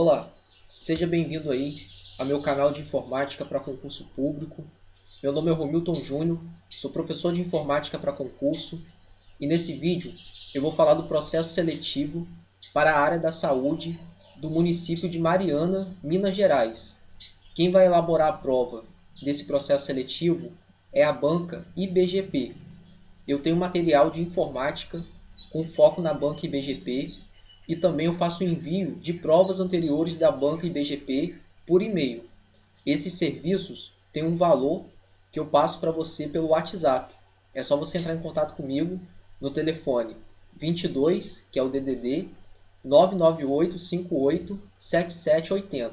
Olá, seja bem-vindo aí ao meu canal de informática para concurso público. Meu nome é Romilton Júnior, sou professor de informática para concurso e nesse vídeo eu vou falar do processo seletivo para a área da saúde do município de Mariana, Minas Gerais. Quem vai elaborar a prova desse processo seletivo é a banca IBGP. Eu tenho material de informática com foco na banca IBGP e também eu faço envio de provas anteriores da banca IBGP por e-mail. Esses serviços têm um valor que eu passo para você pelo WhatsApp. É só você entrar em contato comigo no telefone 22, que é o DDD, 998587780.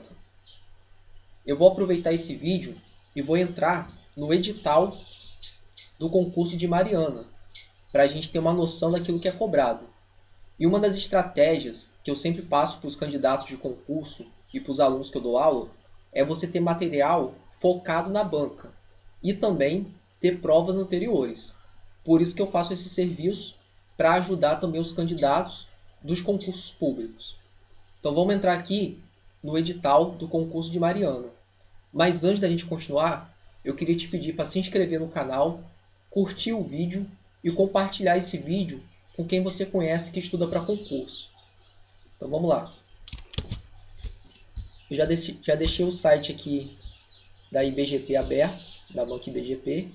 Eu vou aproveitar esse vídeo e vou entrar no edital do concurso de Mariana, para a gente ter uma noção daquilo que é cobrado. E uma das estratégias que eu sempre passo para os candidatos de concurso e para os alunos que eu dou aula, é você ter material focado na banca e também ter provas anteriores. Por isso que eu faço esse serviço para ajudar também os candidatos dos concursos públicos. Então vamos entrar aqui no edital do concurso de Mariana. Mas antes da gente continuar, eu queria te pedir para se inscrever no canal, curtir o vídeo e compartilhar esse vídeo com quem você conhece que estuda para concurso. Então vamos lá. Eu já deixei o site aqui da IBGP aberto, da banca IBGP.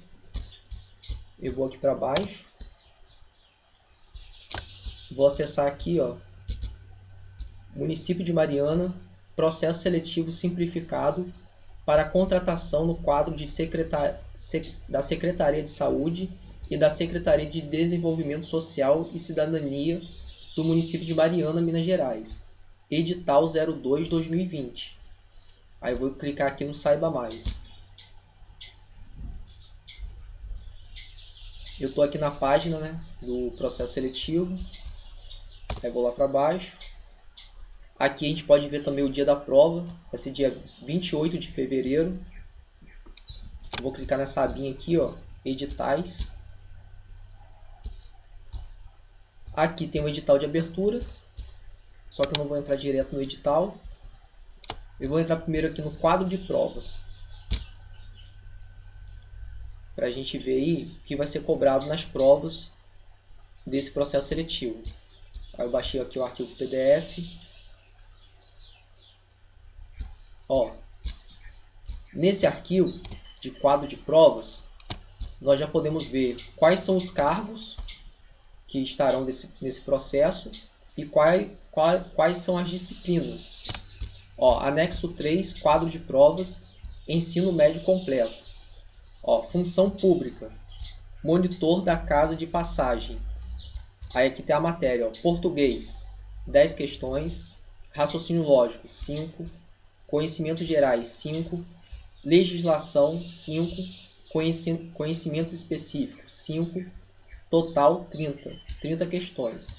Eu vou aqui para baixo. Vou acessar aqui, ó, município de Mariana, processo seletivo simplificado para contratação no quadro de da Secretaria de Saúde e da Secretaria de Desenvolvimento Social e Cidadania do município de Mariana, Minas Gerais. Edital 02-2020. Aí eu vou clicar aqui no Saiba Mais. Eu estou aqui na página, né, do processo seletivo. Aí vou lá para baixo. Aqui a gente pode ver também o dia da prova. Vai ser dia 28 de fevereiro. Eu vou clicar nessa abinha aqui, ó, editais. Aqui tem o edital de abertura, só que eu não vou entrar direto no edital. Eu vou entrar primeiro aqui no quadro de provas, para a gente ver aí o que vai ser cobrado nas provas desse processo seletivo. Aí eu baixei aqui o arquivo PDF. Ó, nesse arquivo de quadro de provas, nós já podemos ver quais são os cargos que estarão nesse processo e quais são as disciplinas. Ó, anexo 3, quadro de provas, ensino médio completo. Ó, função pública, monitor da casa de passagem. Aí aqui tem a matéria, ó, português, 10 questões, raciocínio lógico, 5, conhecimentos gerais, 5, legislação, 5, conhecimentos específicos, 5, total 30 questões.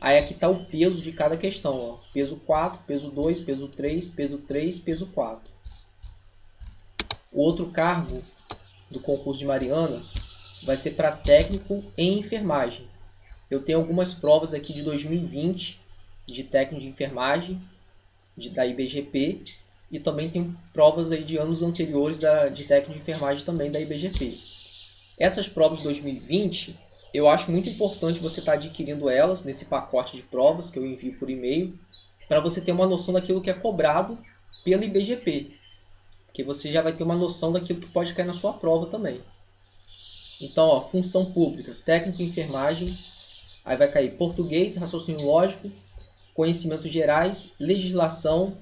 Aí aqui está o peso de cada questão, ó. Peso 4, peso 2, peso 3, peso 3, peso 4. O outro cargo do concurso de Mariana vai ser para técnico em enfermagem. Eu tenho algumas provas aqui de 2020 de técnico de enfermagem da IBGP e também tem provas aí de anos anteriores de técnico de enfermagem também da IBGP. Essas provas de 2020... eu acho muito importante você estar adquirindo elas nesse pacote de provas que eu envio por e-mail, para você ter uma noção daquilo que é cobrado pela IBGP, porque você já vai ter uma noção daquilo que pode cair na sua prova também. Então, ó, função pública, técnico em enfermagem, aí vai cair português, raciocínio lógico, conhecimentos gerais, legislação,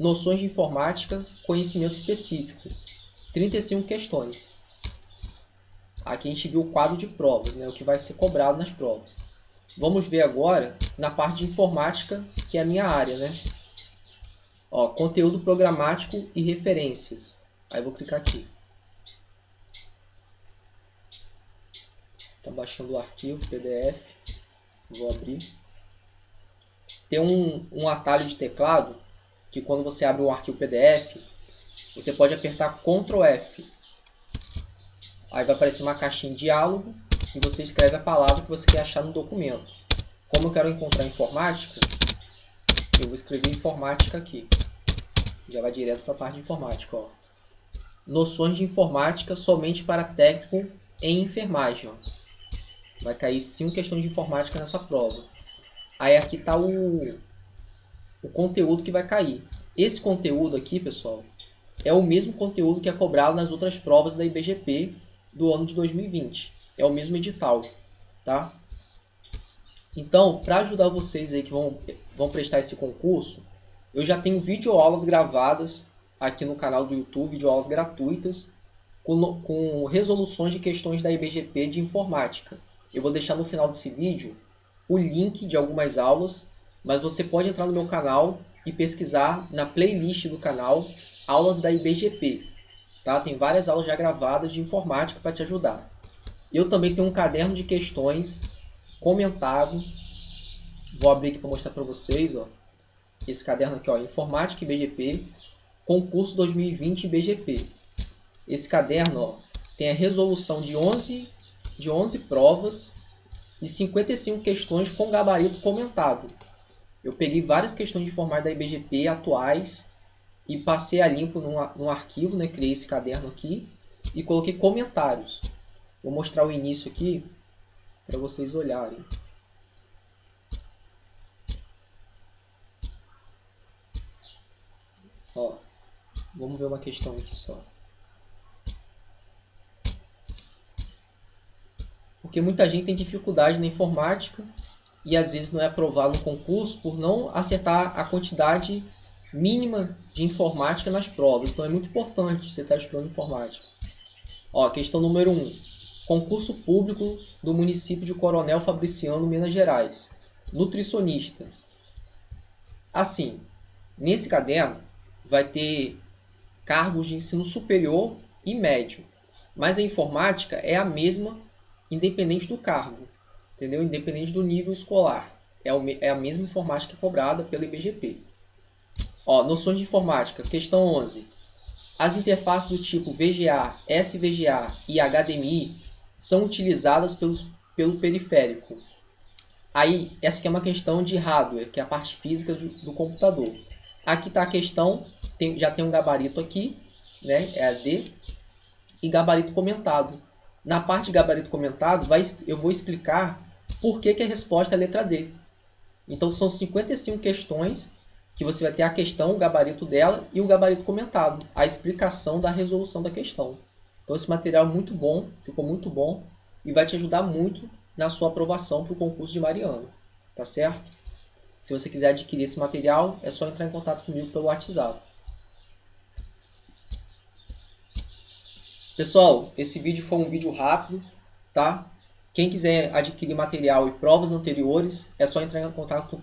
noções de informática, conhecimento específico, 35 questões. Aqui a gente viu o quadro de provas, né, o que vai ser cobrado nas provas. Vamos ver agora na parte de informática, que é a minha área, né? Ó, conteúdo programático e referências. Aí eu vou clicar aqui. Tá baixando o arquivo PDF. Vou abrir. Tem um atalho de teclado que quando você abre o arquivo PDF, você pode apertar Ctrl F. Aí vai aparecer uma caixinha de diálogo e você escreve a palavra que você quer achar no documento. Como eu quero encontrar informática, Eu vou escrever informática aqui. Já vai direto para a parte de informática. Ó. Noções de informática somente para técnico em enfermagem. Ó. Vai cair 5 questões de informática nessa prova. Aí aqui está o conteúdo que vai cair. Esse conteúdo aqui, pessoal, é o mesmo conteúdo que é cobrado nas outras provas da IBGP do ano de 2020. É o mesmo edital, tá? Então, para ajudar vocês aí que vão prestar esse concurso, eu já tenho videoaulas gravadas aqui no canal do YouTube, videoaulas gratuitas, com resoluções de questões da IBGP de informática. Eu vou deixar no final desse vídeo o link de algumas aulas, mas você pode entrar no meu canal e pesquisar na playlist do canal aulas da IBGP. Tá? Tem várias aulas já gravadas de informática para te ajudar. Eu também tenho um caderno de questões comentado. Vou abrir aqui para mostrar para vocês, ó. Esse caderno aqui, ó, Informática IBGP, Concurso 2020 IBGP. Esse caderno, ó, tem a resolução de 11 provas e 55 questões com gabarito comentado. Eu peguei várias questões de informática da IBGP atuais e passei a limpo num arquivo, né? Criei esse caderno aqui e coloquei comentários. Vou mostrar o início aqui para vocês olharem. Ó, vamos ver uma questão aqui só. Porque muita gente tem dificuldade na informática e às vezes não é aprovado no concurso por não acertar a quantidade mínima de informática nas provas. Então é muito importante você estar estudando informática. Ó, questão número 1. Concurso público do município de Coronel Fabriciano, Minas Gerais. Nutricionista. Assim, nesse caderno vai ter cargos de ensino superior e médio, mas a informática é a mesma independente do cargo, entendeu? Independente do nível escolar, é a mesma informática cobrada pela IBGP. Ó, noções de informática, questão 11. As interfaces do tipo VGA, SVGA e HDMI são utilizadas pelo periférico. Aí, essa aqui é uma questão de hardware, que é a parte física do computador. Aqui está a questão, já tem um gabarito aqui, né? É a D, e gabarito comentado. Na parte de gabarito comentado, eu vou explicar por que a resposta é a letra D. Então, são 55 questões que você vai ter a questão, o gabarito dela e o gabarito comentado, a explicação da resolução da questão. Então, esse material é muito bom, ficou muito bom e vai te ajudar muito na sua aprovação para o concurso de Mariana, tá certo? Se você quiser adquirir esse material, é só entrar em contato comigo pelo WhatsApp. Pessoal, esse vídeo foi um vídeo rápido, tá? Quem quiser adquirir material e provas anteriores, é só entrar em contato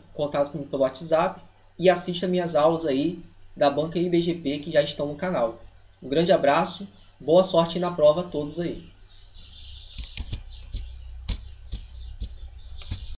comigo pelo WhatsApp e assista minhas aulas aí da banca IBGP que já estão no canal. Um grande abraço, boa sorte na prova a todos aí.